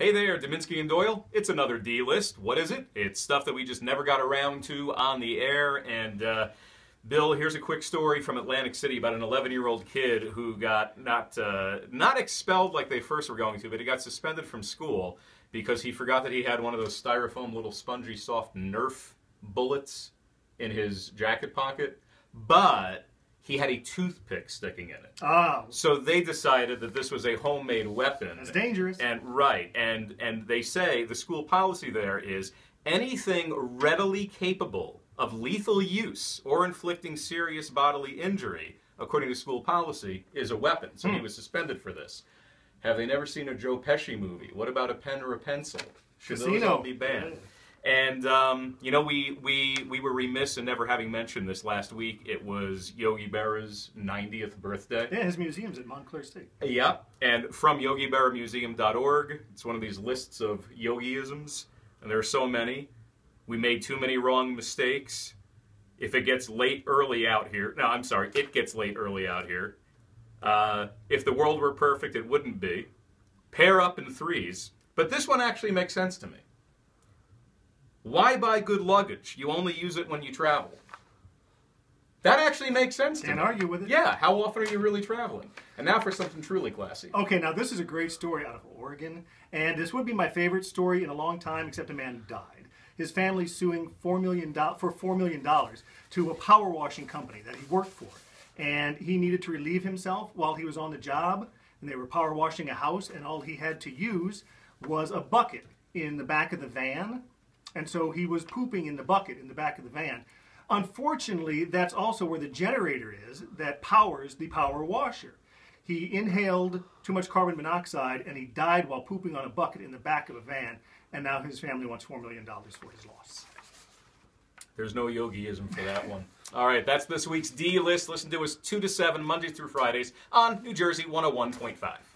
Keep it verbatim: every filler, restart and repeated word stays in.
Hey there, Deminski and Doyle. It's another D-List. What is it? It's stuff that we just never got around to on the air. And uh, Bill, here's a quick story from Atlantic City about an eleven-year-old kid who got not uh, not expelled like they first were going to, but he got suspended from school because he forgot that he had one of those styrofoam little spongy soft Nerf bullets in his jacket pocket. But he had a toothpick sticking in it. Oh. So they decided that this was a homemade weapon. That's dangerous. And right. And and they say the school policy there is anything readily capable of lethal use or inflicting serious bodily injury, according to school policy, is a weapon. So hmm. he was suspended for this. Have they never seen a Joe Pesci movie? What about a pen or a pencil? Should Casino. Those all be banned? Yeah. And, um, you know, we, we, we were remiss in never having mentioned this last week. It was Yogi Berra's ninetieth birthday. Yeah, his museum's at Montclair State. Yeah, and from yogi berra museum dot org, it's one of these lists of yogiisms, and there are so many. We made too many wrong mistakes. If it gets late early out here, no, I'm sorry, it gets late early out here. Uh, if the world were perfect, it wouldn't be. Pair up in threes. But this one actually makes sense to me. Why buy good luggage? You only use it when you travel. That actually makes sense to me. Can't argue with it. Yeah, how often are you really traveling? And now for something truly classy. Okay, now this is a great story out of Oregon, and this would be my favorite story in a long time, except a man died. His family suing four million dollars for four million dollars to a power washing company that he worked for, and he needed to relieve himself while he was on the job, and they were power washing a house, and all he had to use was a bucket in the back of the van. And so he was pooping in the bucket in the back of the van. Unfortunately, that's also where the generator is that powers the power washer. He inhaled too much carbon monoxide, and he died while pooping on a bucket in the back of a van. And now his family wants four million dollars for his loss. There's no yogiism for that one. All right, that's this week's D-List. Listen to us two to seven, Mondays through Fridays on New Jersey one oh one point five.